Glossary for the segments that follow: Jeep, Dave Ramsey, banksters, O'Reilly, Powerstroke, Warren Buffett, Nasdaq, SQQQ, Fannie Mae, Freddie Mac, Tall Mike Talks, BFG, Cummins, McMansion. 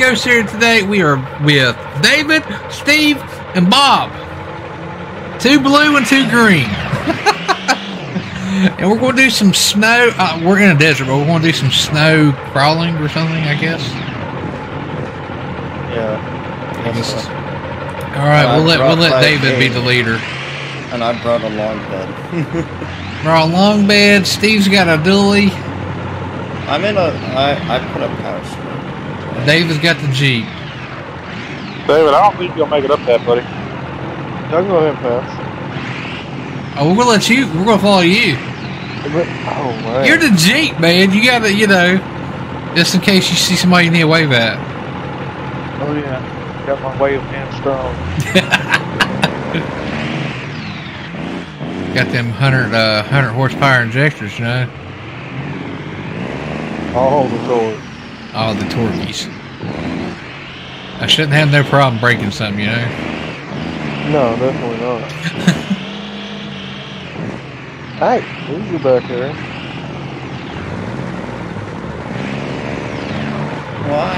Negotiator today. We are with David, Steve, and Bob. 2 blue and 2 green. And we're going to do some snow. We're in a desert, but we're going to do some snow crawling or something, I guess. Yeah. All right, we'll let David be the leader. And I brought a long bed. Brought a long bed. Steve's got a dually. I'm in a. I put up Powerstroke. David's got the Jeep. David, I don't think you'll make it up that, buddy. Don't go ahead and pass. Oh, we're gonna let you. We're gonna follow you. Oh man. You're the Jeep, man. You gotta, you know, just in case you see somebody you need to wave at. Oh yeah, got my wave hand strong. Got them 100 horsepower injectors, you know. All the torque. All the torques. I shouldn't have no problem breaking something, you know. No, definitely not. Hey, who's you back here? Why?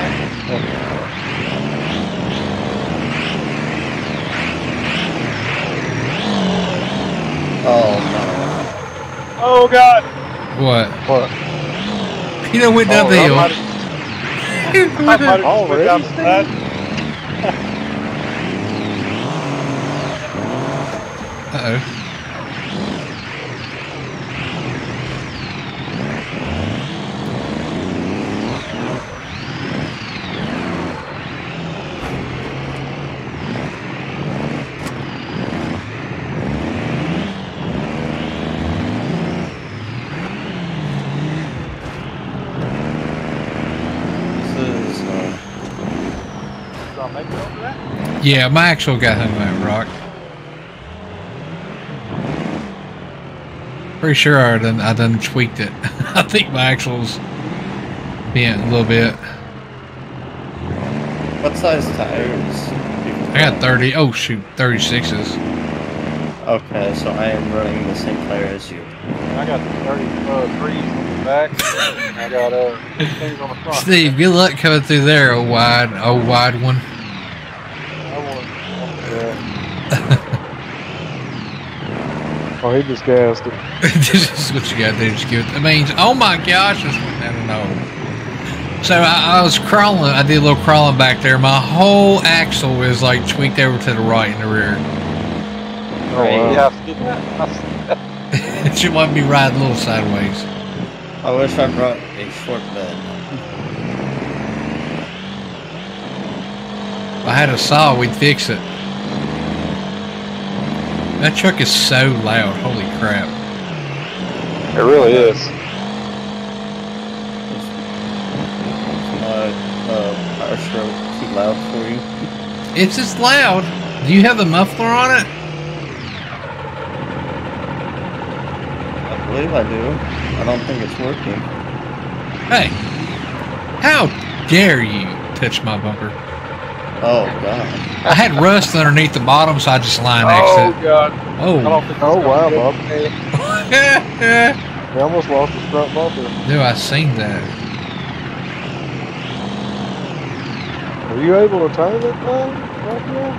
Oh, no. Oh, God. What? What? You know, went down the hill. I might have Uh-oh. Yeah, my actual got hung by a rock. Pretty sure I done tweaked it. I think my axle's bent a little bit. What size tires? I got 30. Oh shoot, 36s. Okay, so I am running the same tire as you. I got 33s on the back. And I got things on the front. Steve, good luck coming through there. A wide one. Oh, he just gassed it. This is what you gotta do, just give it. I mean, oh my gosh, I don't know. So I was crawling, I did a little crawling back there. My whole axle was like tweaked over to the right in the rear. Oh, yeah. It should want me riding a little sideways. I wish I brought a short bed. If I had a saw, we'd fix it. That truck is so loud, holy crap. It really is. My Powerstroke too loud for you? It's just loud. Do you have the muffler on it? I believe I do. I don't think it's working. Hey, how dare you touch my bumper? Oh, God. I had rust underneath the bottom, so I just line-axed it. Oh, God. Oh. Oh, wow, Bob. He almost lost his front bumper. Dude, I seen that. Were you able to turn that thing right now?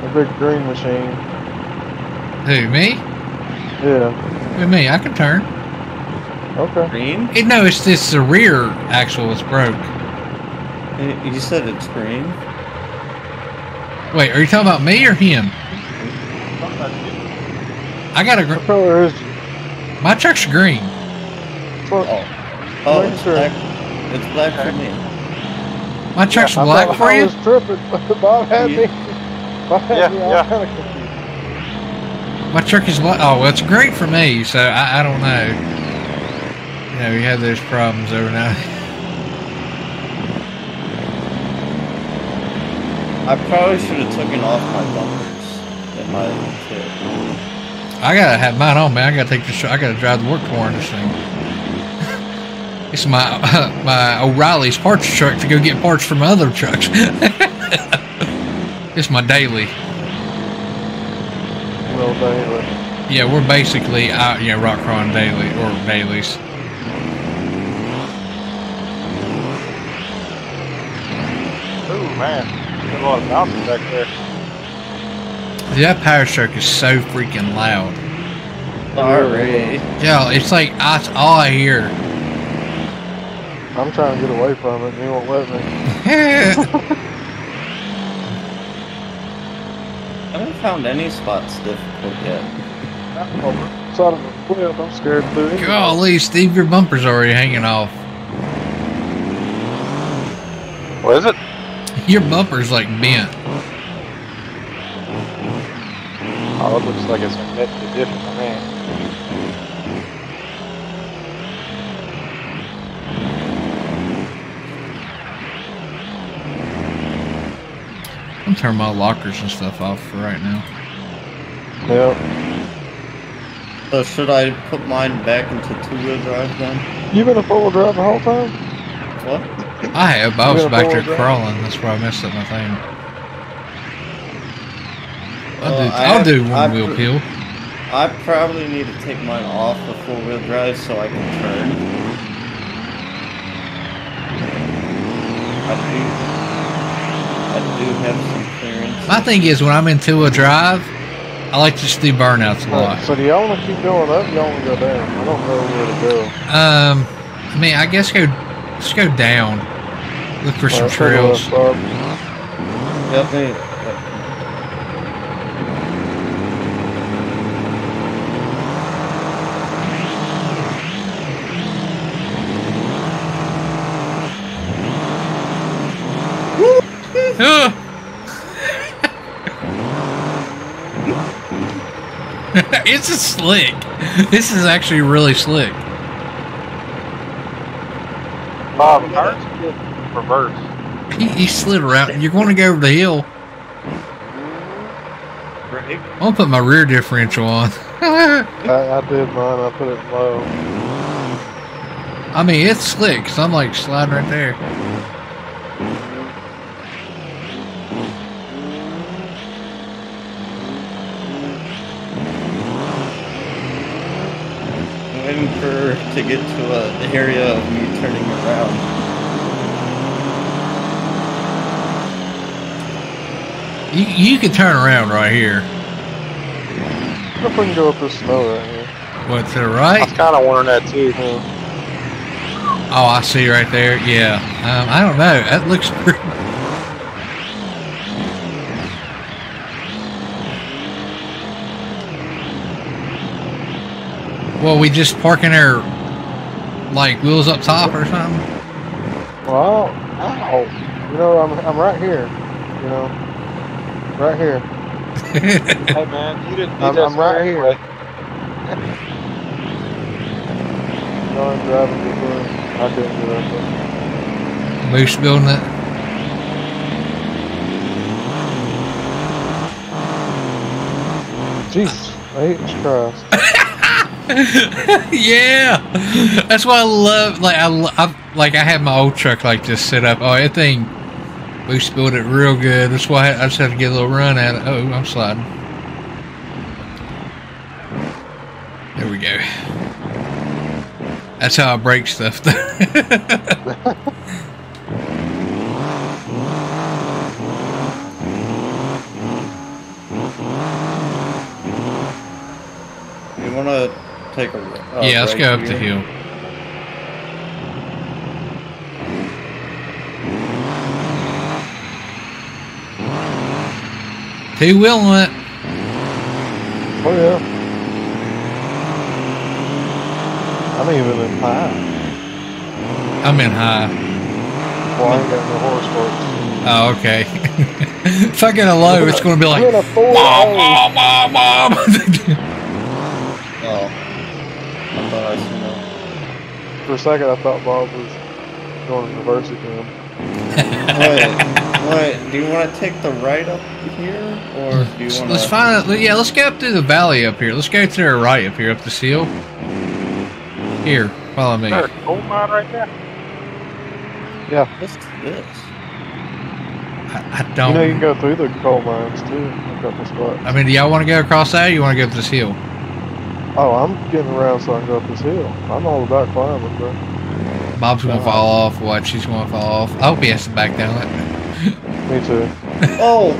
What? A big green machine. Who, me? Yeah. With me, I can turn. Okay. Green? It, no, it's just the rear axle that's broke. You said it's green. Wait, are you talking about me or him? I got a green. What color is it? My truck's green. Oh, it's black. It's black for me. My truck's black for you? I was tripping. Bob had me. Yeah. My truck is black. Oh, well, it's great for me, so I don't know. You know, we have those problems every now and then. I probably should have taken off my bumpers in my kit. I gotta have mine on, man. I gotta take this. I gotta drive the work car in this thing. It's my O'Reilly's parts truck to go get parts from other trucks. It's my daily. Well, daily. Yeah, we're basically out. Yeah, rock crawling daily or dailies. man, there's a lot of mountains back there. Dude, that Powerstroke is so freaking loud. Sorry. Yo, it's like that's all I hear. I'm trying to get away from it, and you won't let me. I haven't found any spots difficult yet. I'm on the side of the cliff. I'm scared through it. Golly, Steve, your bumper's already hanging off. What is it? Your bumper's like bent. Oh, it looks like it's meant to be different, man. I'm turning my lockers and stuff off for right now. Yep. So should I put mine back into two-wheel drive then? You been a four-wheel drive the whole time? What? I have. I was back there crawling. That's where I messed up my thing. I'll do one-wheel peel. I probably need to take mine off the four-wheel drive so I can turn. I do have some clearance. My thing is, when I'm in two-wheel drive, I like to just do burnouts a lot. So do y'all want to keep going up, y'all want to go down? I don't know where to go. I mean, I guess let's go down. Look for some trails. Definitely. It's a slick. This is actually really slick. Bob, reverse. He slid around. You're going to go over the hill. Right. I'm gonna put my rear differential on. I did mine. I put it low. I mean, it's slick because I'm like sliding right there. To get to an area of me turning around. You can turn around right here. What if we can go up this snow right here? What, to the right? I was kind of wondering that too. Huh? Oh, I see right there. Yeah. I don't know. That looks pretty. Well, we just parking our like wheels up top or something. Well, ow! You know, I'm right here. You know, right here. Hey man, you didn't. I'm right here. No, I'm driving before. I couldn't do that. Moose building it. Jesus, Jesus Christ. Yeah, that's why I love. Like I had my old truck like this set up. Oh, that thing, we spilled it real good. That's why I just had to get a little run at it. Oh, I'm sliding. There we go. That's how I break stuff. You wanna? Take a look. Oh, yeah, let's go up the hill. Two wheeling it. Oh yeah. I'm even in high. I'm in high. Well, I ain't got no horse for it. Oh, okay. If I get a low, it's gonna be like mom, mom, mom, mom. Oh. I thought I seen that. For a second, I thought Bob was going to reverse again. Wait, do you want to take the right up here, or do you want to? Let's find. Yeah, let's go up through the valley up here. Let's go to the right up here, up the hill. Here, follow me. There's a gold mine right there. Yeah. What's this? I don't. You know, you can go through the coal mines too. I mean, do y'all want to go across that, or you want to go up this hill? Oh, I'm getting around so I can go up this hill. I'm all about climbing, bro. Bob's gonna fall off. Watch, she's gonna fall off. I hope he has to back down. Me too. Oh,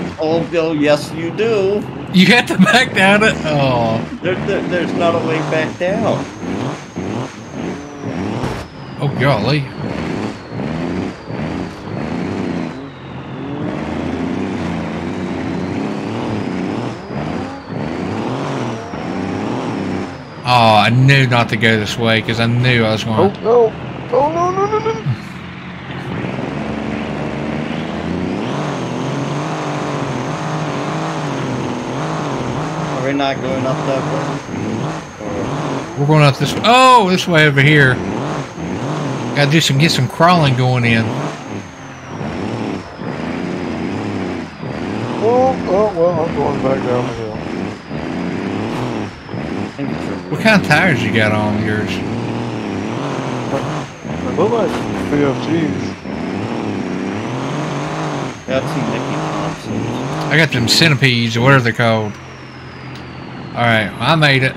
Bill, yes you do. You have to back down it? Oh. There's not a way back down. Oh, golly. Oh, I knew not to go this way because I knew I was going to... Oh, no. Oh, no. We're not going up that way. We're going up this way. Oh, this way over here. Gotta do some, get some crawling going in. Oh, well, I'm going back down the hill. What kind of tires you got on yours? I look like BFGs. That's some Nicky Thompsons. I got them centipedes or whatever they're called. Alright, well, I made it.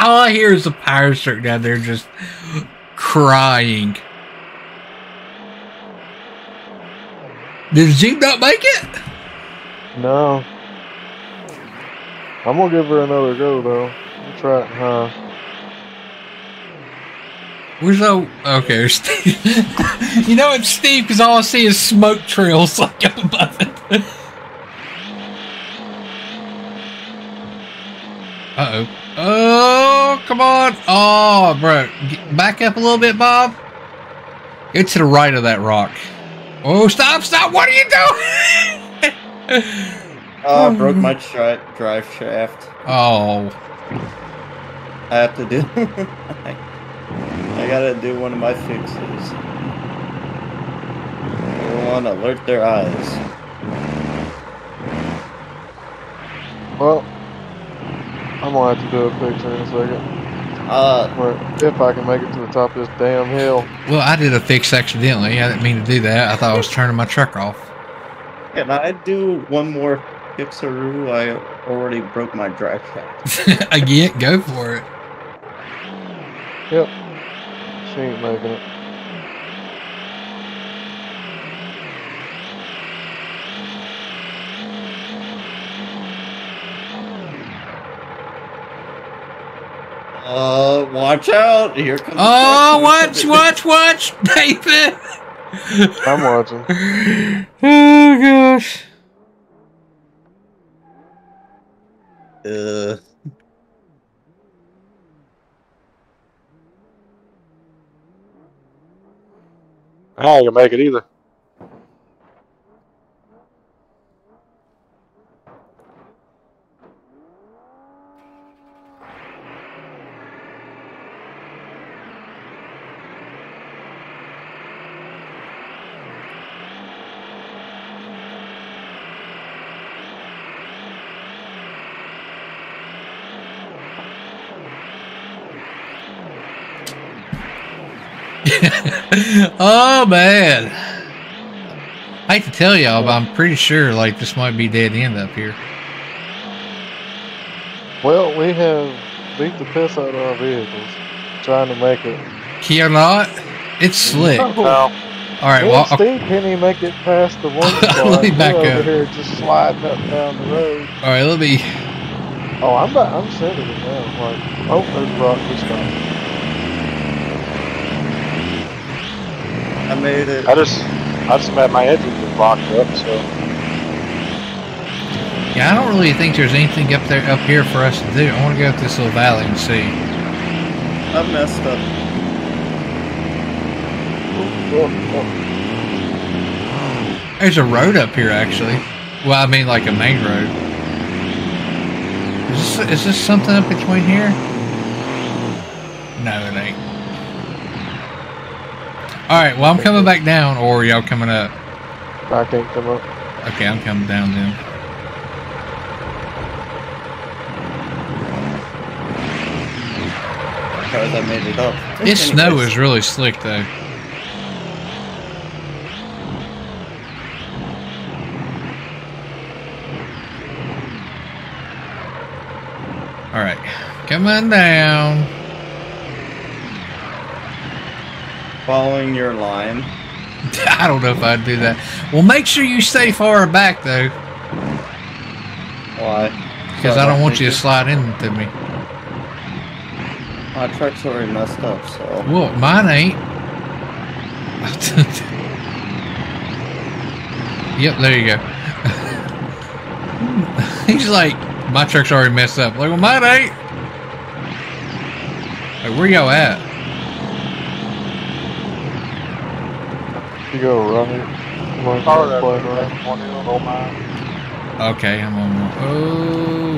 All I hear is the Powerstroke down there just crying. Did the Jeep not make it? No. I'm gonna give her another go though. That's right, huh? Where's that? Okay, Steve. You know it's Steve because all I see is smoke trails like up above it. Uh oh. Oh, come on. Oh, bro. Back up a little bit, Bob. Get to the right of that rock. Oh, stop. What are you doing? Oh, I broke my drive shaft. Oh. I have to do I gotta do one of my fixes. Everyone alert their eyes. Well, I'm gonna have to do a picture in a second. If I can make it to the top of this damn hill. Well, I did a fix accidentally. I didn't mean to do that. I thought I was turning my truck off. Can I do one more fixaroo? I already broke my drive shaft. Again, go for it. Yep. She ain't making it. Watch out. Here comes... Oh, watch, Nathan. I'm watching. Oh, gosh. I ain't gonna make it either. Oh man, I hate to tell y'all, but I'm pretty sure like this might be dead end up here. Well, we have beat the piss out of our vehicles trying to make it. Can you not? It's slick. No. Alright, well, Steve can't even make it past the one spot. Let me back up here, just sliding up down the road. Alright, let me... Oh, I'm sending it now. Like, oh, there's rock this time. I made it. I just had my engine just locked up, so. Yeah, I don't really think there's anything up there, up here for us to do. I want to go up this little valley and see. I messed up. Oh. There's a road up here, actually. Well, I mean, like a main road. Is this something up between here? No, it ain't. Alright, well, I'm coming back down, or are y'all coming up? I can't come up. Okay, I'm coming down then. Because I made it up. This snow is really slick, though. Alright, coming down. following your line? I don't know if I'd do that. Well, make sure you stay far back, though. Why? Because I don't want you to slide into me. My truck's already messed up, so... Well, mine ain't. Yep, there you go. He's like, my truck's already messed up. Like, well, mine ain't. Like, where y'all at? You go right. Okay, I'm on one. Oh.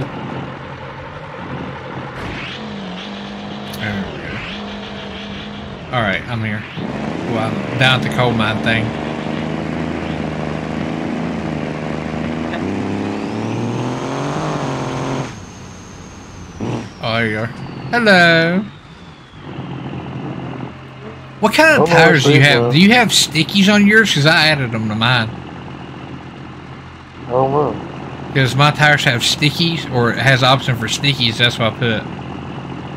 There we go. Alright, I'm here. Well, I'm down at the coal mine thing. Oh, there you are. Hello. What kind of tires do you have? Do you have stickies on yours? Because I added them to mine. I don't know. Because my tires have stickies, or it has option for stickies. That's why I put it.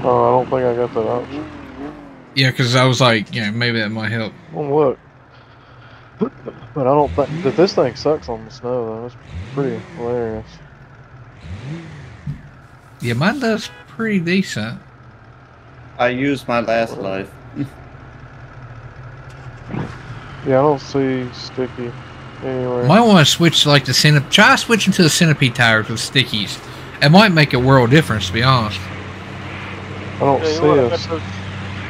Oh, I don't think I got that option. Yeah, because I was like, you know, maybe that might help. Well, look. But I don't think that this thing sucks on the snow, though. It's pretty hilarious. Yeah, mine does pretty decent. I used my last life. Yeah, I don't see sticky anywhere. Might want to switch to like the centipede. Try switching to the centipede tires with stickies. It might make a world difference, to be honest. I don't see us.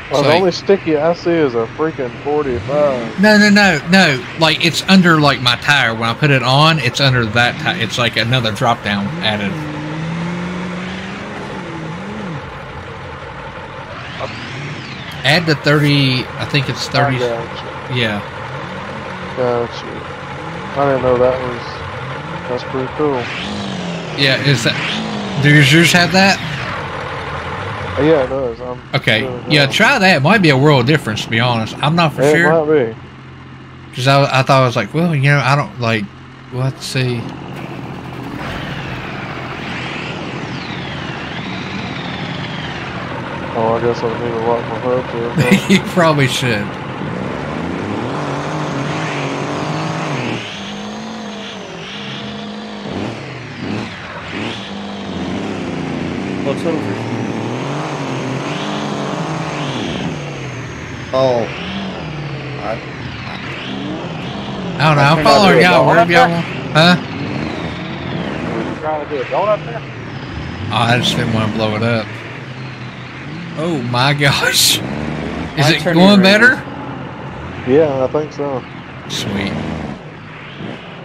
Well, the only sticky I see is a freaking 45. No. Like, it's under like my tire. When I put it on, it's under that tire. It's like another drop down added. Add the 30. I think it's 30. Yeah. Gotcha. I didn't know that was... That's pretty cool. Yeah, is that... Does yours have that? Yeah, it does. Yeah, try that. It might be a world difference, to be honest. I'm not for sure. It might be. Because I thought I was like, well, you know, I don't, like... Let's see. Oh, I guess I need to lock my hub to it. You probably should. What's over? Oh. I don't know. I'm following y'all. Wherever y'all want. Huh? What are you trying to do? A donut there? Oh, I just didn't want to blow it up. Oh my gosh. Is it going better? Yeah, I think so. Sweet.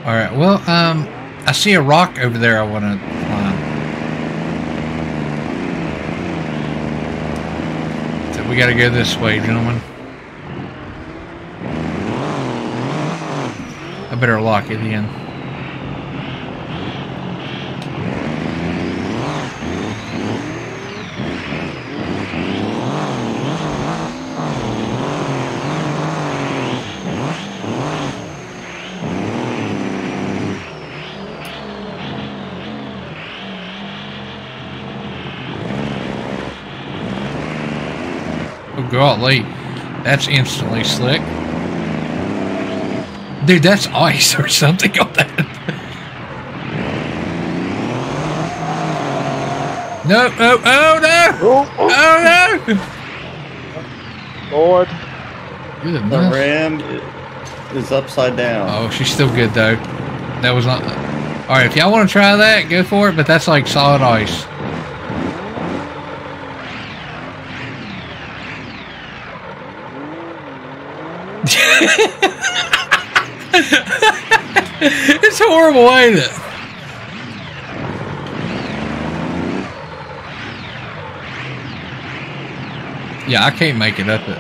Alright, well, I see a rock over there I want to climb. We gotta go this way, gentlemen. I better lock it in. Golly, that's instantly slick. Dude, that's ice or something on that. No, oh, oh no! Oh, oh no! Lord. The ram is upside down. Oh, she's still good though. That was not... Alright, if y'all want to try that, go for it, but that's like solid ice. It's horrible, ain't it? Yeah, I can't make it up it.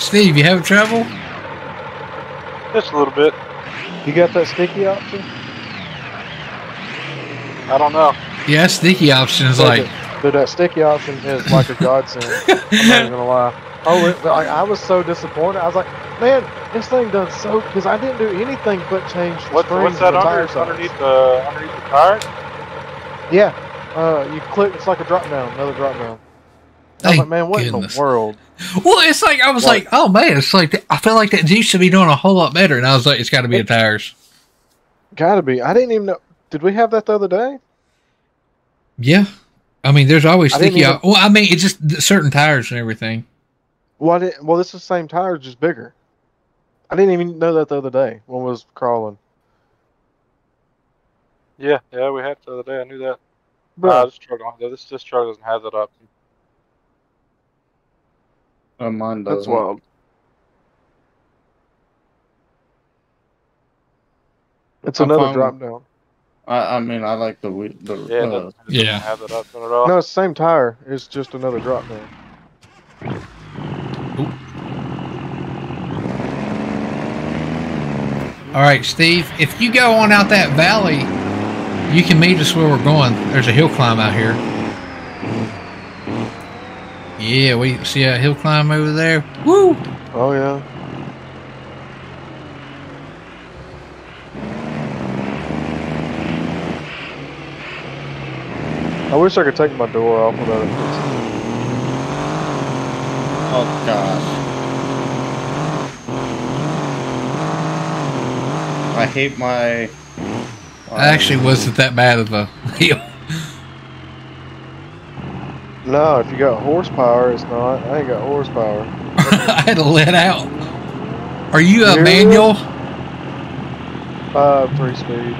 Steve, you having trouble? Just a little bit. You got that sticky option? I don't know. Yeah, sticky option is like... Dude, that sticky option is like a godsend. I'm not even gonna lie. Oh, like, I was so disappointed. I was like, man, this thing does so... Because I didn't do anything but change the springs and the tire size. Underneath the tire? Yeah. You click, it's like a drop down, another drop down. I was like, man, what in the world? Well, it's like, I was like, oh man, it's like, I feel like that used to be doing a whole lot better. And I was like, it's got to be the tires. Got to be. I didn't even know. Did we have that the other day? Yeah. I mean, there's always sticky. Well, I mean, it's just certain tires and everything. Well, this is the same tires, just bigger. I didn't even know that the other day when we was crawling. Yeah, yeah, we had it the other day. I knew that. This truck doesn't have that option. Mine doesn't. That's wild. It's another drop down. I mean, I like the it doesn't have that option at all. No, it's the same tire. It's just another drop down. All right, Steve. If you go on out that valley, you can meet us where we're going. There's a hill climb out here. Yeah, we see a hill climb over there. Woo! Oh yeah. I wish I could take my door off without it. Oh gosh! I hate my. I actually wasn't that bad of a deal. No, if you got horsepower, it's not. I ain't got horsepower. I had to let out. Are you a manual? 3-speed.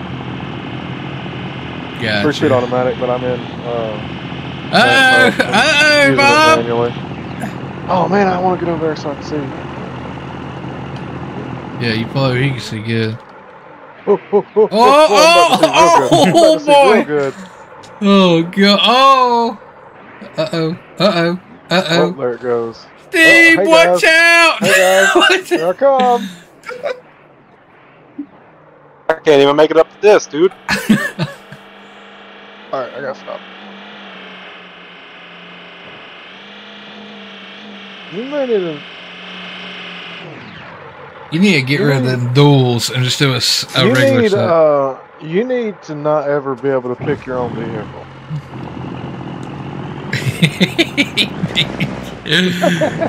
Gotcha. 3-speed automatic, but I'm in. Bob! Manually. Oh man, I want to get over there so I can see. Yeah, you can see good. Oh boy! Good. Oh god! Oh! Uh oh! Uh oh! Uh oh! There it goes. Steve, hey watch out! Hey guys, here I come. I can't even make it up to this, dude. Alright, I gotta stop. You need to get rid of the duels and just do a regular set. You need to not ever be able to pick your own vehicle.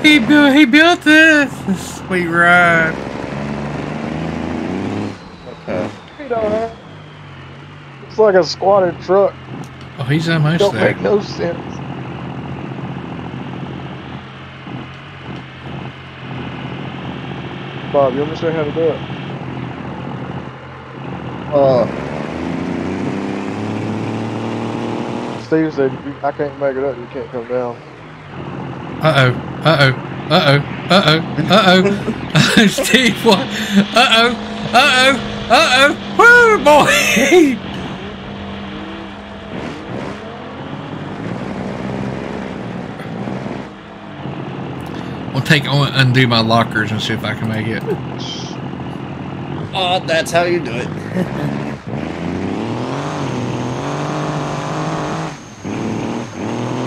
he built this sweet ride. Okay. It's like a squatted truck. Oh, he's almost there. Don't make no sense. Bob, you understand how to do it? Steve said, I can't make it up, you can't come down. Steve, what? Woo, boy! I'll undo my lockers and see if I can make it. Oh, that's how you do it.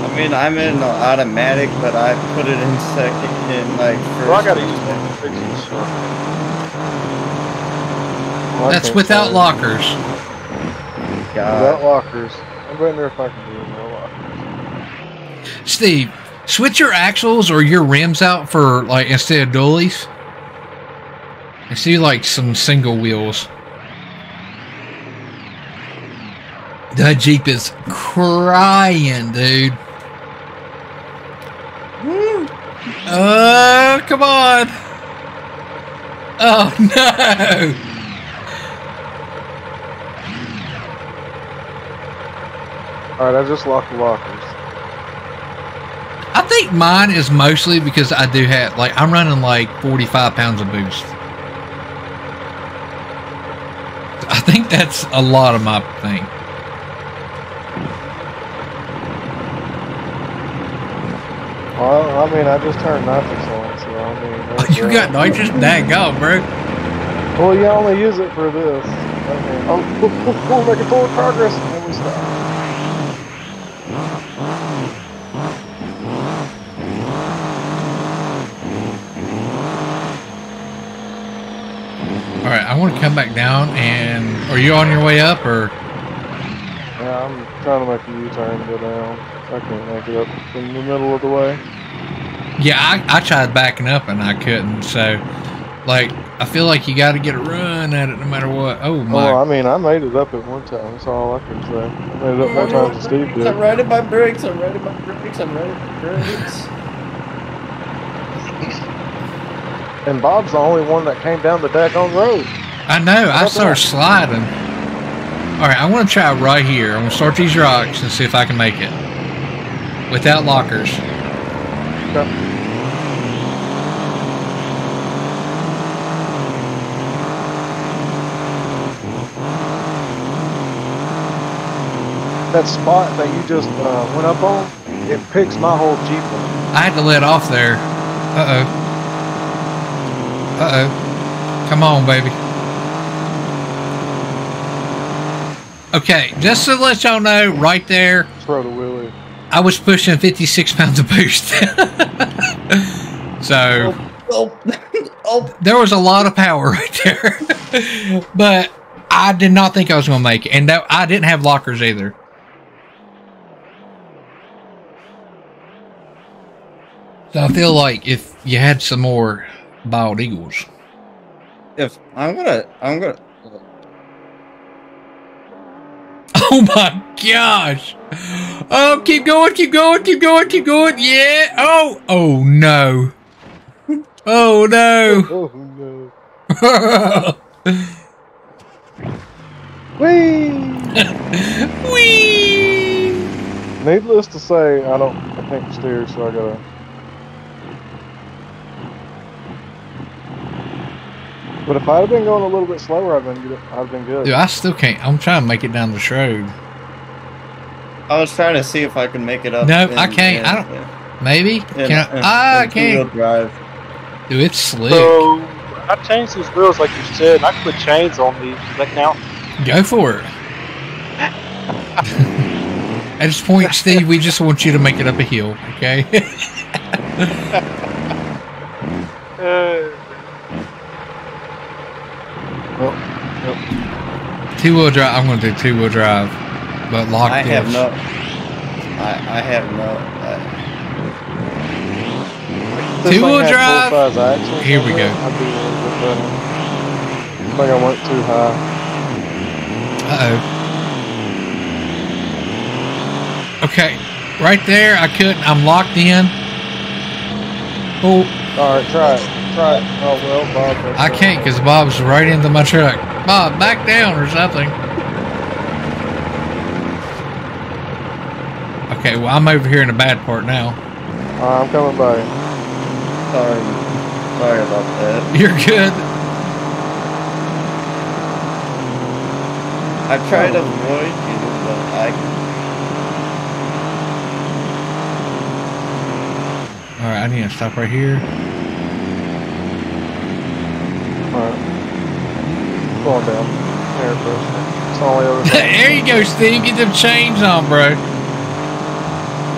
I mean, I'm in automatic, but I put it in second and like first. Well, I gotta use that. That's without lockers. Without lockers. I'm wondering if I can do it without lockers. Steve. Switch your axles or your rims out for, like, instead of dualies. I see, like, some single wheels. That Jeep is crying, dude. Oh, come on. Oh, no. All right, I just locked the lockers. I think mine is mostly because I do have, like, I'm running like 45 pounds of boost. I think that's a lot of my thing. Well, I mean, I just turned nitrous on, so I mean. You got nitrous? Daggone, bro. Well, you only use it for this. Okay. Oh, making forward progress. And we stop. All right, I want to come back down, and are you on your way up, or? Yeah, I'm trying to make a U-turn and go down. I can't make it up in the middle of the way. Yeah, I tried backing up and I couldn't, so like I feel like you got to get a run at it no matter what. Oh my! Well, I mean, I made it up at one time. That's all I can say. I made it up more times than Steve did. I'm riding my brakes. I'm riding my brakes. I'm riding my brakes. And Bob's the only one that came down the daggone road. I know. I started sliding. All right, I'm gonna try right here. I'm gonna start these rocks and see if I can make it without lockers. Okay. That spot that you just went up on, it picks my whole Jeep up. I had to let off there. Uh-oh. Uh-oh. Come on, baby. Okay, just to let y'all know, right there, I was pushing 56 pounds of boost. So, there was a lot of power right there. But I did not think I was going to make it. And that, I didn't have lockers either. So I feel like if you had some more bald eagles, if I'm gonna. Oh my gosh! Oh, keep going, keep going, keep going, keep going! Yeah! Oh! Oh no! Oh no! Oh no! Wee! Wee! Needless to say, I can't steer, so I gotta. But if I'd have been going a little bit slower, I'd been good. Dude, I still can't. I'm trying to make it down this road. I was trying to see if I could make it up. No, I can't. I don't. Yeah. Maybe. I can't. Drive. Dude, it's slick. So I changed these wheels, like you said. And I can put chains on these. Does that count? Go for it. At this point, Steve, we just want you to make it up a hill, okay? Two-wheel drive. I'm gonna do two-wheel drive, but lock this. I have no. Two-wheel drive. Here we go. I think I went too high. Uh oh. Okay, right there. I couldn't. I'm locked in. Oh. All right, try it. Try it. Oh well, Bob. I can't because Bob's right into my truck. Bob, back down or something. Okay, well, I'm over here in the bad part now. I'm coming by. Sorry about that. You're good. I try to avoid you, but I... Alright, I need to stop right here. Going down. There, bro. It's all over. There you go, Steve. Get them chains on, bro.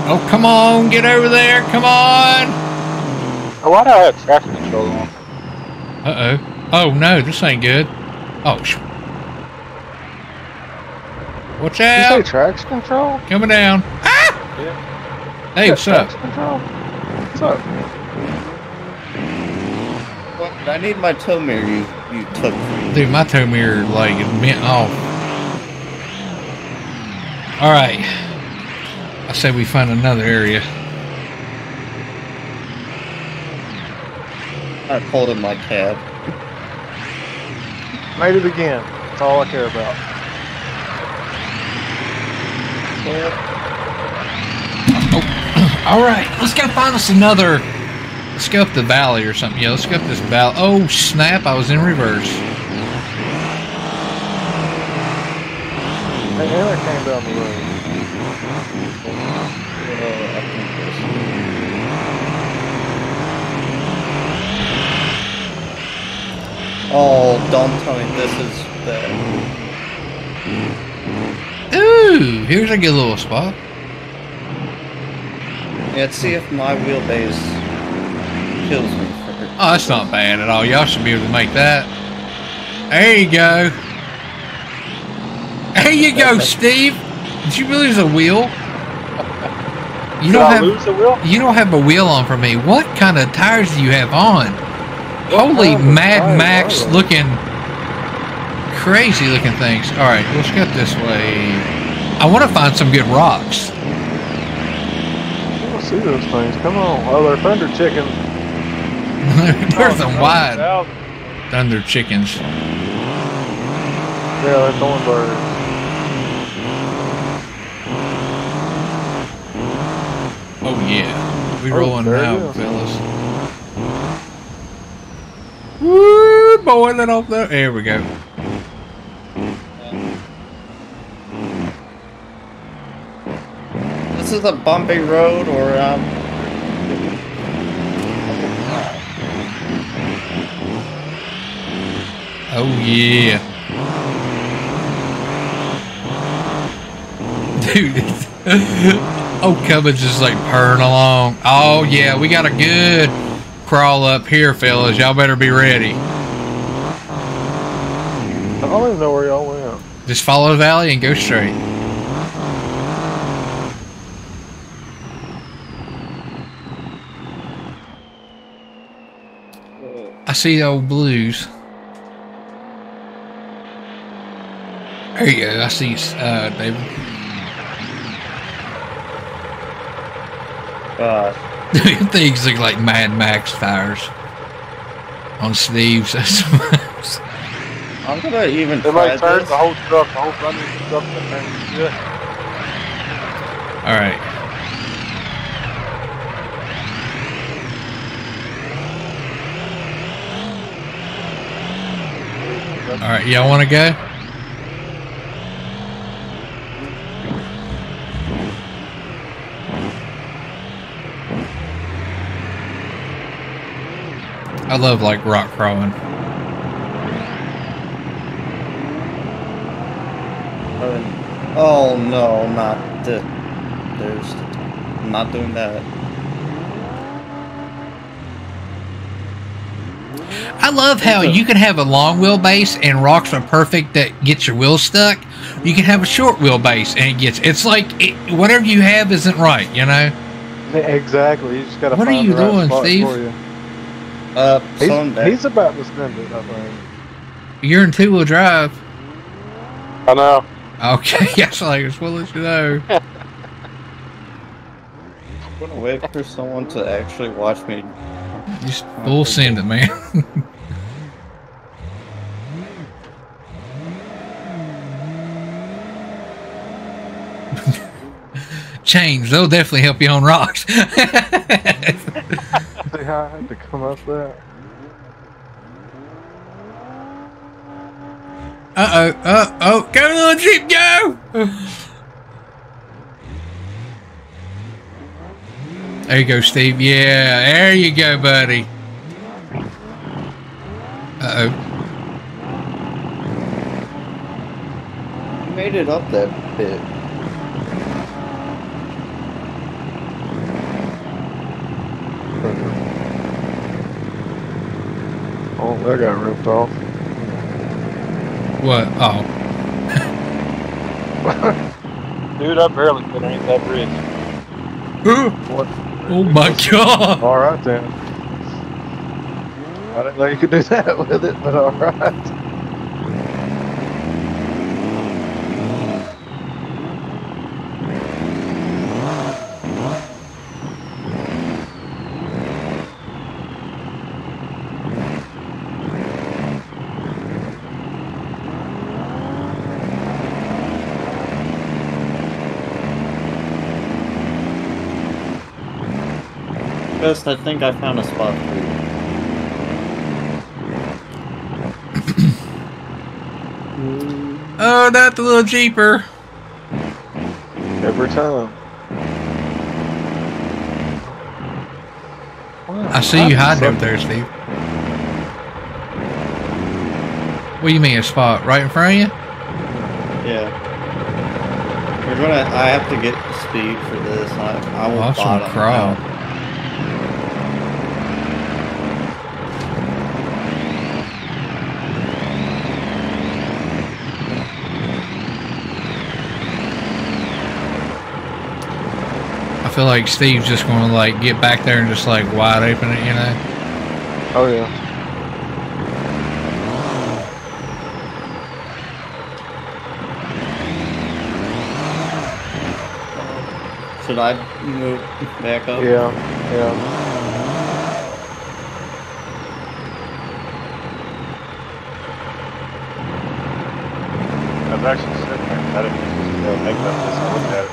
Oh, come on. Get over there. Come on. Why do I have traffic control on? Uh-oh. Oh, no. This ain't good. Oh, watch out. Did you say traction control? Coming down. Ah! Yeah. Hey, what's up? Control? What's up? Well, I need my tow mirror you took me. Dude, my tow mirror like meant off. All right, I say we find another area. I pulled in my cab. Made it again. That's all I care about. Oh. All right, let's go find us another. Let's go up the valley or something. Yeah, let's go up this valley. Oh snap! I was in reverse. Hey, Taylor came down the road. Oh, don't tell me this is bad. Ooh, here's a good little spot. Yeah, let's see if my wheelbase kills me. Oh, that's not bad at all. Y'all should be able to make that. There you go. There you go, Steve. Did you really use a wheel? You don't have a wheel on for me. What kind of tires do you have on? Holy Mad Max looking, crazy looking things. All right, let's get this way. I want to find some good rocks. I don't see those things. Come on. Oh, they're thunder chickens. There's a wide thunder chickens. Yeah, they're thornbirds. Oh yeah, we rolling out, fellas. Woo, boiling off there. There we go. This is a bumpy road, or oh yeah, dude. Oh, Cummins is like purring along. Oh yeah, we got a good crawl up here, fellas. Y'all better be ready. I don't even know where y'all went. Just follow the valley and go straight. I see the old blues. There you go. I see, David. Things look like Mad Max tires on Steve's. I'm gonna even try this. The whole truck, the whole front of the truck. Yeah. All right. All right, y'all want to go? I love like rock crawling. Oh no, not the. There's. I'm not doing that. I love how you can have a long wheelbase and rocks are perfect that gets your wheels stuck. You can have a short wheelbase and it gets. It's like whatever you have isn't right, you know? Exactly. You just gotta find the right spot for you. What are you doing, Steve? He's about to spend it, I think. You're in two-wheel drive. I know. Okay, yes, like as well as you know. I'm gonna wait for someone to actually watch me. Just bull send it, man. Chains, they'll definitely help you on rocks. See how I had to come up there. Uh oh, go little Jeep, go! There you go, Steve. Yeah, there you go, buddy. Uh oh. You made it up that bit. Oh, that got ripped off. What? Oh. Dude, I barely fit underneath that bridge. Ooh. What? Oh my god! Alright then. I didn't know you could do that with it, but alright. I think I found a spot for you. Oh, not the little Jeeper. Every time. I see you hiding up there, Steve. What do you mean a spot? Right in front of you? Yeah. We're gonna. I have to get the speed for this. I will bottom crawl. Now. I feel like Steve's just going to like get back there and just like wide open it, you know? Oh yeah. Should I move back up? Yeah, yeah. I was actually sitting there and I didn't just go make that just look at it.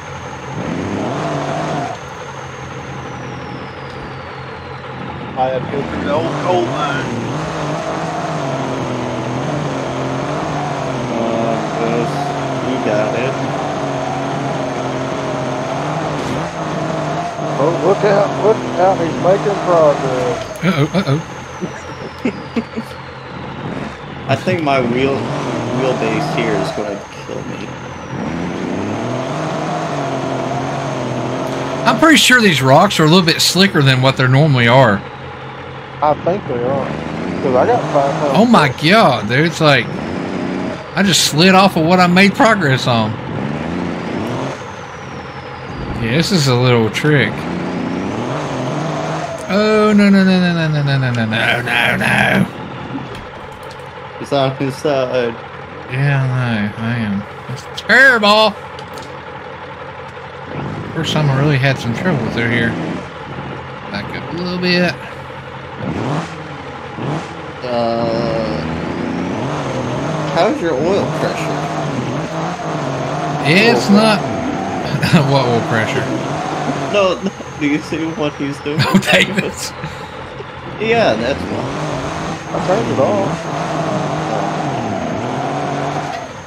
I had go through the old coal mine. Yes, you got it. Oh, look out, he's making progress. Uh-oh, uh-oh. I think my wheelbase here is going to kill me. I'm pretty sure these rocks are a little bit slicker than what they normally are. I think they are. Because I got 500. Oh my god, dude. It's like, I just slid off of what I made progress on. Yeah, this is a little trick. Oh no no no no no no no no no no no! It's on his side. Yeah, no, I am. It's terrible. First time I really had some trouble through here. Back up a little bit. How's your oil pressure? It's not. What will pressure? No, no, do you see what he's doing? Oh, Davis. Yeah, that's one. I turned it off.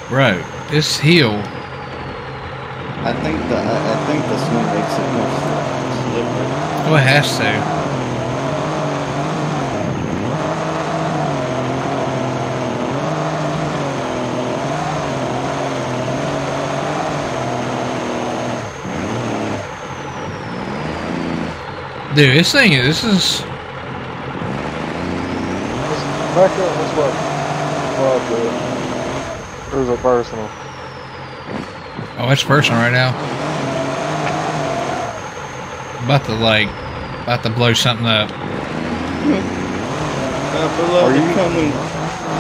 Bro, this hill. I think this one makes it more slippery. Oh, it has to. Dude, this thing is, this is... Back up this way. Oh, dude. There's a personal. Oh, it's personal right now. About to blow something up.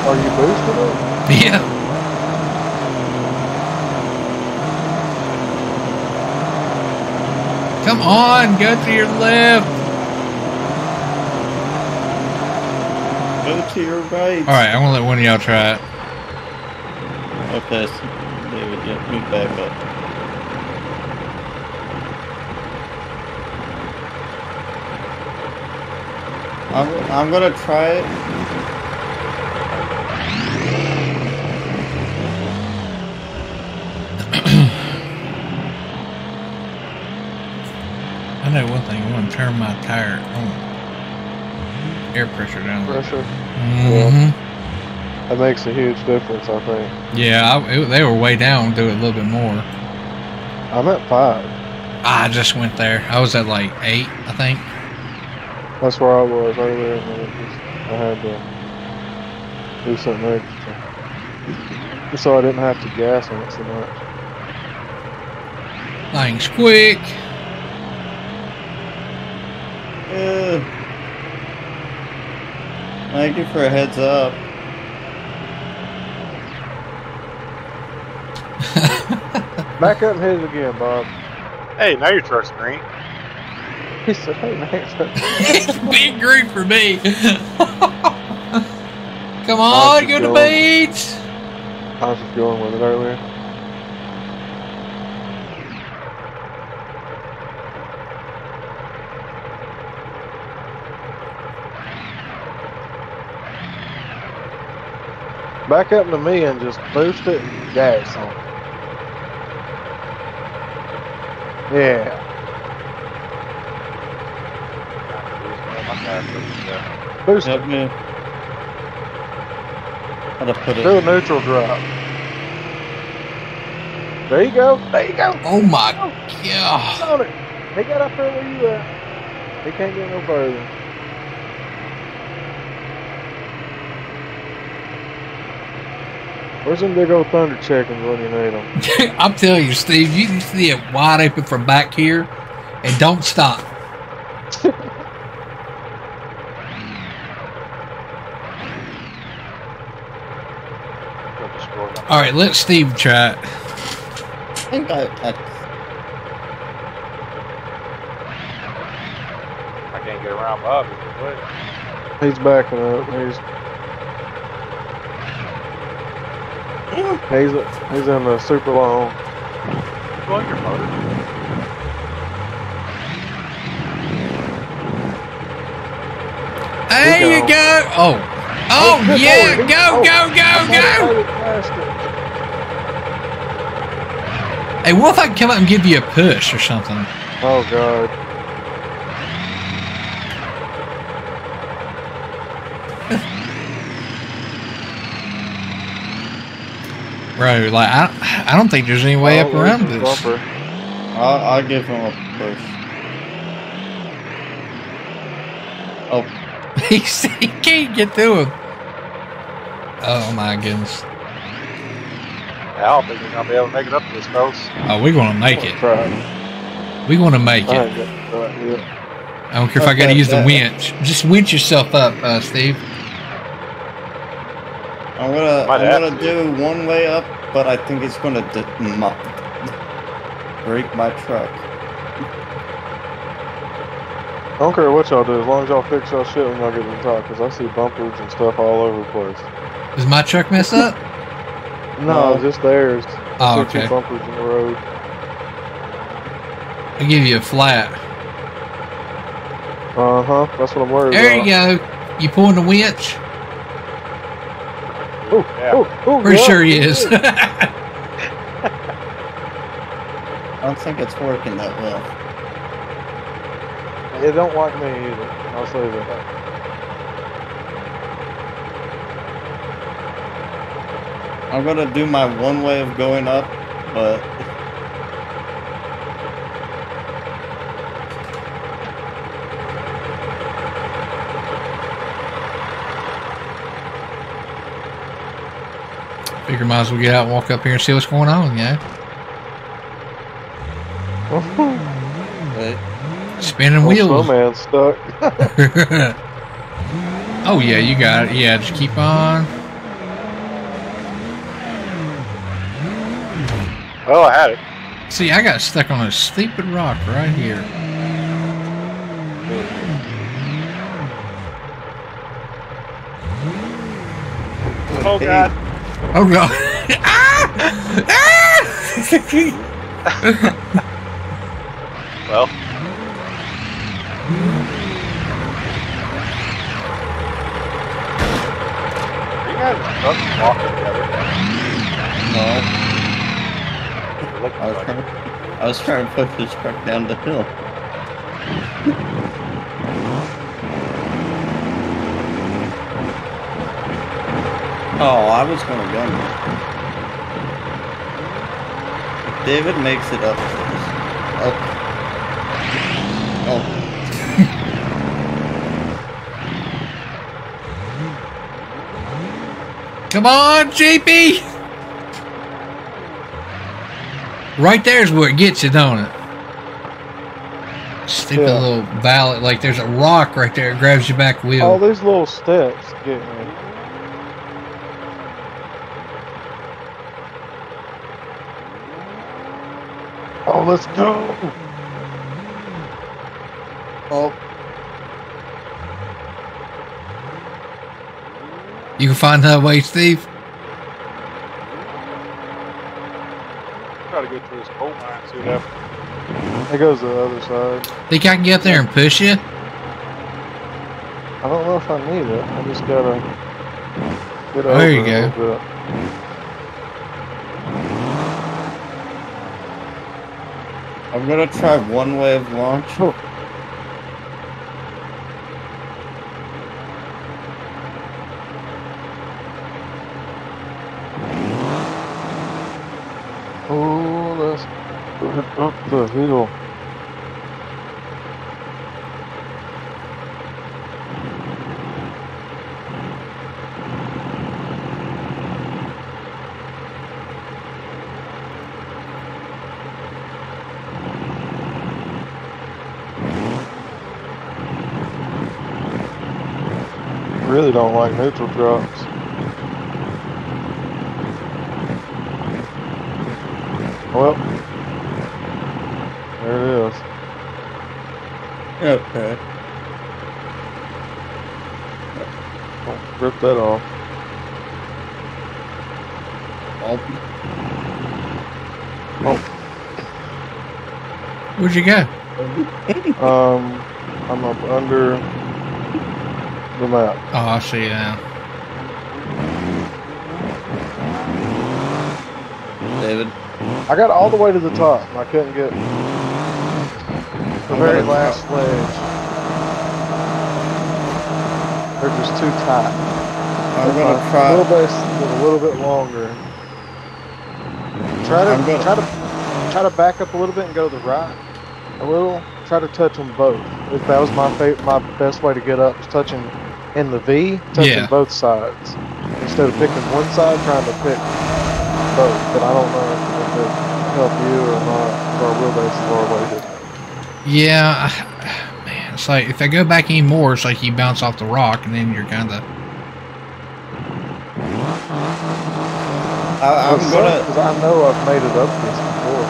Are you boosting it? Yeah. Come on, go to your left. Go to your right. All right, I'm gonna let one of y'all try it. Okay, so David, yeah, move back up. I'm gonna try it. I know one thing, I want to turn my tire on. Air pressure down. Pressure? Mm-hmm. That makes a huge difference, I think. Yeah, they were way down, do it a little bit more. I'm at 5. I just went there. I was at like 8, I think. That's where I was earlier. I had to do something extra. So I didn't have to gas on it so much. Things quick. Thank you for a heads up. Back up his again, Bob. Hey, now your truck's green. He said, hey, man. Big green for me. Come on, go to beach. I was just going with it earlier. Back up to me and just boost it and gas on it. Yeah. Boost it. Man. Do a neutral drop. There you go. There you go. Oh my god. He got up there where you at. He can't get no further. Where's them big old thunder chickens when you need them? I'm telling you, Steve, you can see it wide open from back here. and don't stop. All right, let Steve try it. I think I can't get around Bob. He's backing up. He's in the super long. Plug your motor. There you go. Oh. Oh yeah. Go, go, go, go. Hey, what if I come up and give you a push or something? Oh god. Bro, like I don't think there's any way up around this. I'll give him a push. Oh. He can't get through him. Oh my goodness. I don't think we're going to be able to make it up to this, folks. Oh, we're going to make it. We're going to make it. I don't care if I got to use the winch. Just winch yourself up, Steve. I'm going to do one way up, but I think it's going to break my truck. I don't care what y'all do, as long as y'all fix y'all shit when y'all get in the truck, because I see bumpers and stuff all over the place. Does my truck mess up? No, just theirs. Oh, okay. Two bumpers in the road. I give you a flat. That's what I'm worried about. There you go. You pulling the winch? Ooh, yeah. Sure he is. I don't think it's working that well. It don't like me either. I'll say that. I'm going to do my one way of going up, but... Figure might as well get out and walk up here and see what's going on, yeah. Spinning wheels. Oh, man, stuck. Oh, yeah, you got it. Yeah, just keep on... Oh, I had it. See, I got stuck on a stupid rock right here. Oh, God. Oh, God. Ah! Ah! Well. Are you guys walking together? No. I was trying to push this truck down the hill. Oh, I was gonna gun it. David makes it up. Oh. Oh. Come on, JP! Right there's where it gets you, don't it? Stupid little valley. Like there's a rock right there. It grabs your back wheel. All these little steps get me. Oh, let's go. Oh. You can find that way, Steve. It goes to the other side. Think I can get up there and push you? I don't know if I need it. I just gotta get over it a little bit. I'm gonna try one way of launch. Up the hill. really don't like neutral drops. Well, there it is. Okay. Rip that off. Oh. Where'd you go? I'm up under the map. Oh, I see you now. David? I got all the way to the top, and I couldn't get the very last ledge. They're just too tight. I'm going to try. A little bit longer. Try to back up a little bit and go to the right a little. Try to touch them both. If that was my best way to get up, is touching in the V, touching both sides instead of picking one side. Trying to pick both, but I don't know if it helped you or not. Or wheelbase is far away. Yeah, man. It's like if I go back any more, it's like you bounce off the rock and then you're kind of. Because I know I've made it up this before.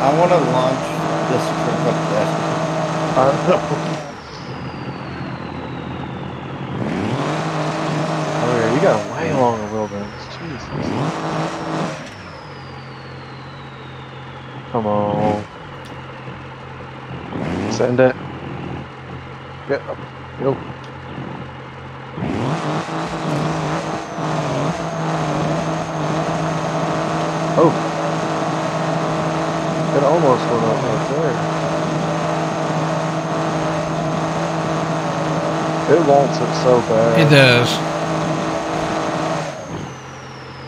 I want to launch this trip up there. I know. Oh yeah, you got way longer wheelbase. Jesus. Come on. Send it. Get up. Yep. Oh, it almost went up right there. It wants it so bad. It does.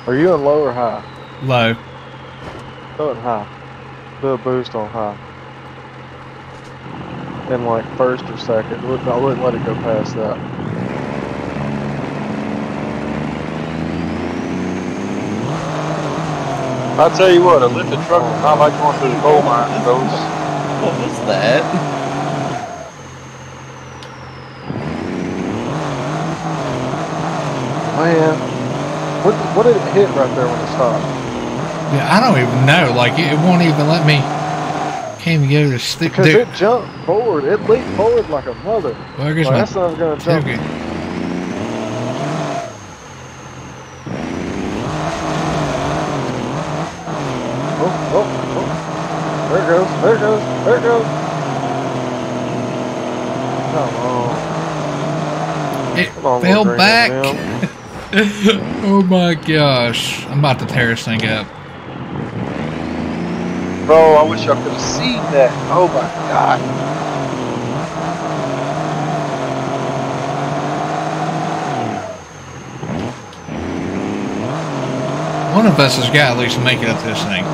Are you in low or high? Low. Go in high. Do a boost on high. In like first or second. I wouldn't let it go past that. I tell you what, a lifted truck is not like going through the coal mine, folks. What was that? Man, what did it hit right there when it stopped? Yeah, I don't even know. Like it won't even let me. Can't even get it to stick. Because it jumped forward, it leaped forward like a mother. Well, like, that's not gonna jump. Okay. There it goes, there it goes. Come on. It fell back. Oh my gosh. I'm about to tear this thing up. Bro, I wish I could have seen that. Oh my god. One of us has got to at least make it up this thing.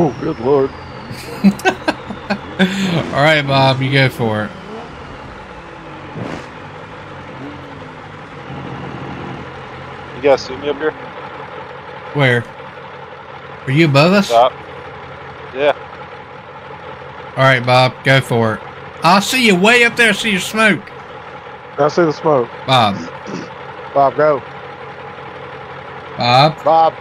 Oh, good lord. Alright, Bob, you go for it. You guys see me up here? Where? Are you above us? Stop. Yeah. Alright, Bob, go for it. I see you way up there. I see your smoke. I see the smoke. Bob. Bob, go. Bob? Bob.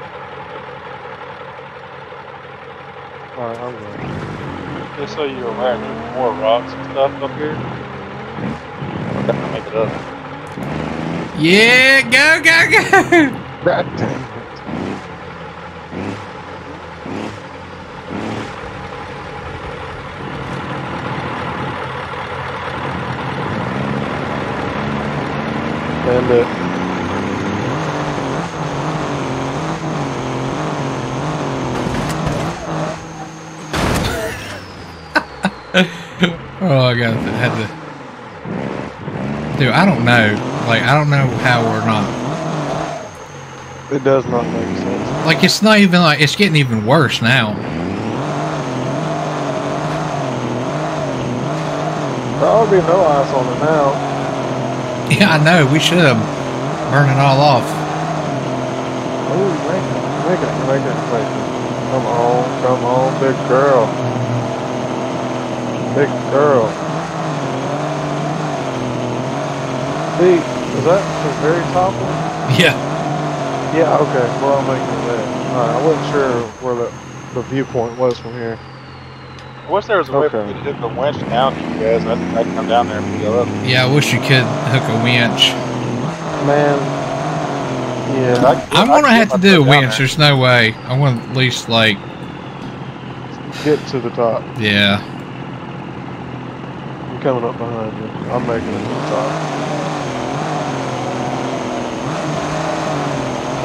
Alright, I'm going. Just so you're aware, there's more rocks and stuff up here. I'm gonna make it up. Yeah, go, go, go! God damn it. Stand up. Oh, I got to have to. Dude, I don't know. Like, I don't know how or not. It does not make sense. Like, it's not even like it's getting even worse now. There'll be no ice on it now. Yeah, I know. We should have burned it all off. Oh, make it. Come on, big girl. Big girl. See, is that the very top one? Yeah. Yeah, okay. Well, I'm making that. Alright, I wasn't sure where the viewpoint was from here. I wish there was a way for me to hook a winch down to you guys. I can come down there and go up. Yeah, I wish you could hook a winch. Man. Yeah, I'm gonna have to do a winch. There's no way. I want to at least like get to the top. Yeah. I'm coming up behind you. I'm making it to the top.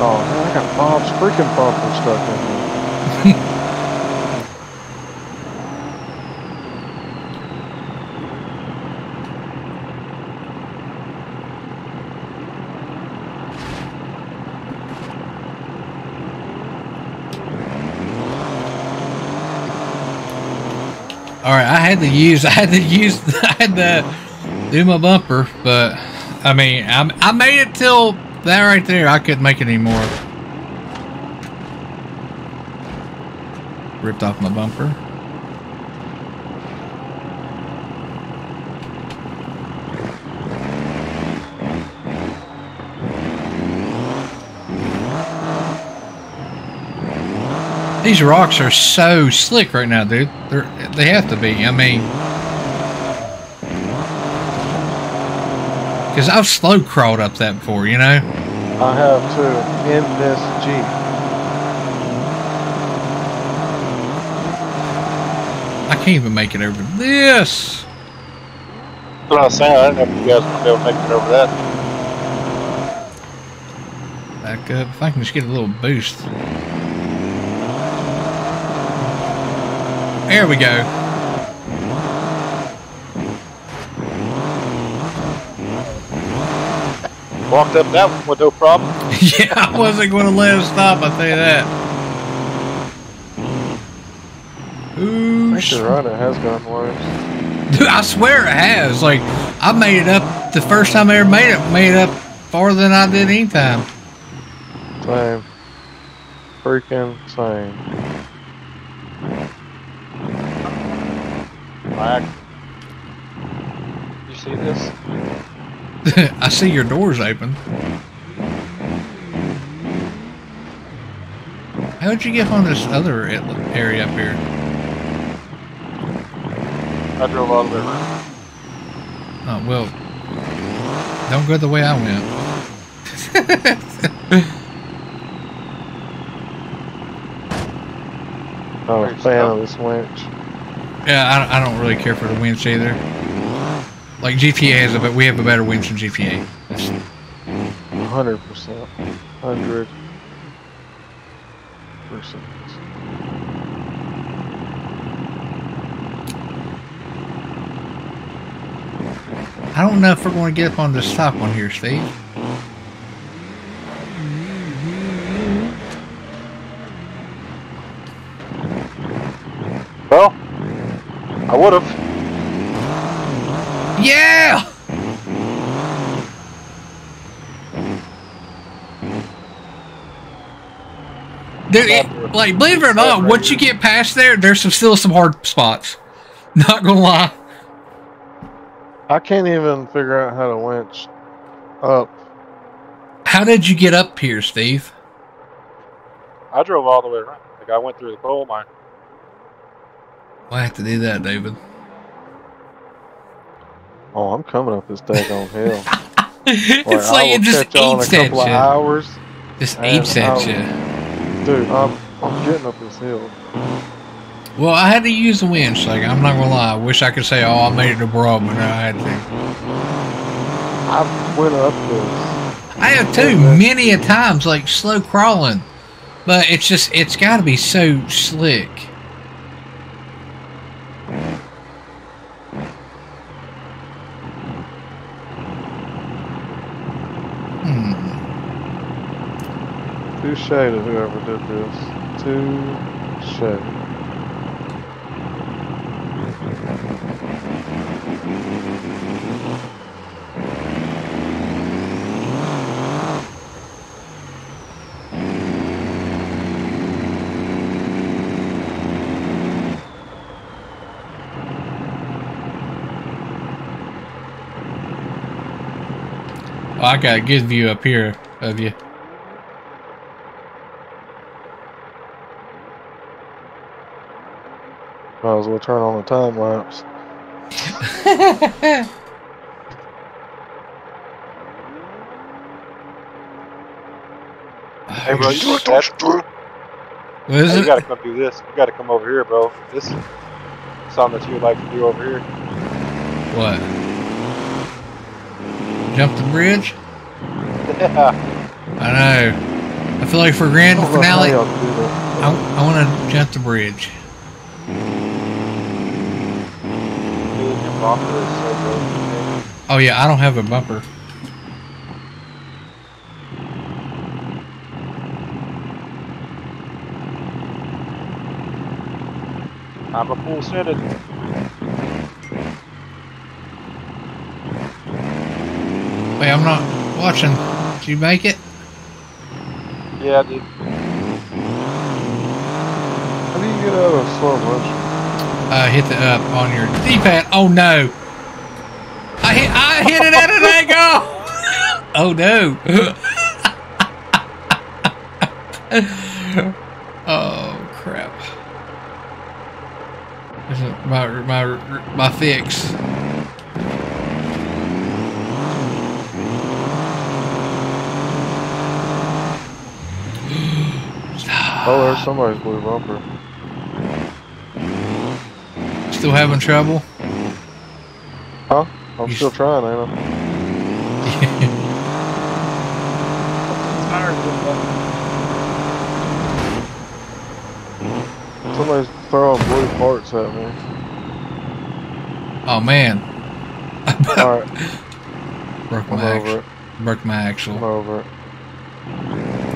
Oh man, I got Bob's freaking bumper stuck in here. All right, I had to do my bumper, but I mean, I made it till. That right there, I couldn't make it anymore. Ripped off my bumper. These rocks are so slick right now, dude. They have to be. I mean, because I've slow crawled up that before, you know? I have too, in this Jeep. I can't even make it over this. That's what I was saying. I didn't know if you guys would be able to make it over that. Back up. If I can just get a little boost. There we go. Walked up that one with no problem. Yeah, I wasn't going to let him stop, I'll tell you that. Ooh, I think the runner has gone worse. Dude, I swear it has. Like, I made it up the first time I ever made it up farther than I did any time. Same. Freaking same. Black. You see this? I see your doors open. How'd you get on this other area up here? I drove all the way around. Oh, well, don't go the way I went. Oh, I'm a fan of this winch. Yeah, I don't really care for the winch either. Like GPA has but we have a better winch than GPA. 100%. 100%. I don't know if we're going to get up on this top one here, Steve. Well, I would have. Yeah! Dude, it, like, believe it or not, once you get past there, there's still some hard spots. Not gonna lie. I can't even figure out how to winch up. How did you get up here, Steve? I drove all the way around. Like, I went through the coal mine. I have to do that, David. Oh, I'm coming up this daggone hill. It's boy, like it just eats at you. Hours just eats at you. Dude, I'm getting up this hill. Well, I had to use the winch. Like, I'm not going to lie. I wish I could say, oh, I made it to Broad, but no, I had to. I went up this. I have too, many a times, like slow crawling. But it's just, it's got to be so slick. Touche to whoever did this. Touche. Well, I got a good view up here of you. Might as well turn on the time lapse. Hey bro, you want that, dude? Hey, you gotta come do this. You gotta come over here, bro. This is something that you would like to do over here. What? Jump the bridge? Yeah. I know. I feel like for grand finale, I want to jump the bridge. Oh yeah, I don't have a bumper. I'm a full citizen. Wait, I'm not watching. Did you make it? Yeah, I did. How do you get out of slow motion? Hit the up on your D-pad. Oh no! I hit it at an angle! Oh no! Oh crap. This is my fix. Oh, there's somebody's blue bumper. Still having trouble? Huh? I'm still trying, ain't I? Yeah. Somebody's throwing blue parts at me. Oh man. Alright. Broke my axle. I'm over it.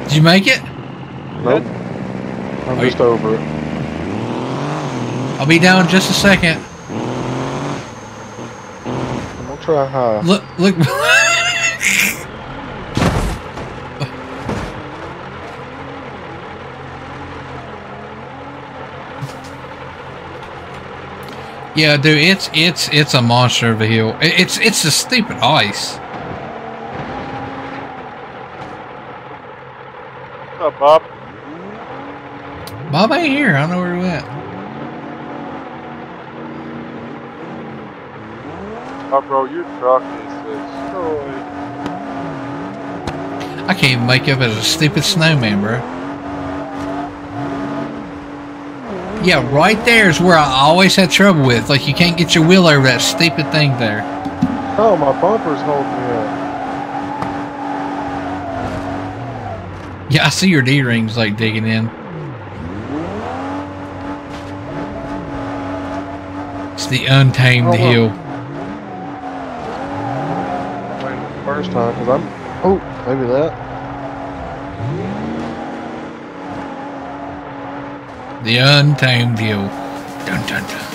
Did you make it? Nope. I'm just over it. I'll be down in just a second. I'm gonna try high. Look. Yeah, dude, it's a monster of a hill. It's the stupid ice. What's up, Bob? Bob ain't here. I don't know where he went. Oh, bro, your truck is destroyed. I can't even make up as a stupid snowman, bro. Yeah, right there is where I always had trouble with. Like, you can't get your wheel over that stupid thing there. Oh, my bumper's holding me up. Yeah, I see your D-rings, like, digging in. It's the untamed hill. First time, cause I'm. Oh, maybe that. The untamed view. Dun dun dun.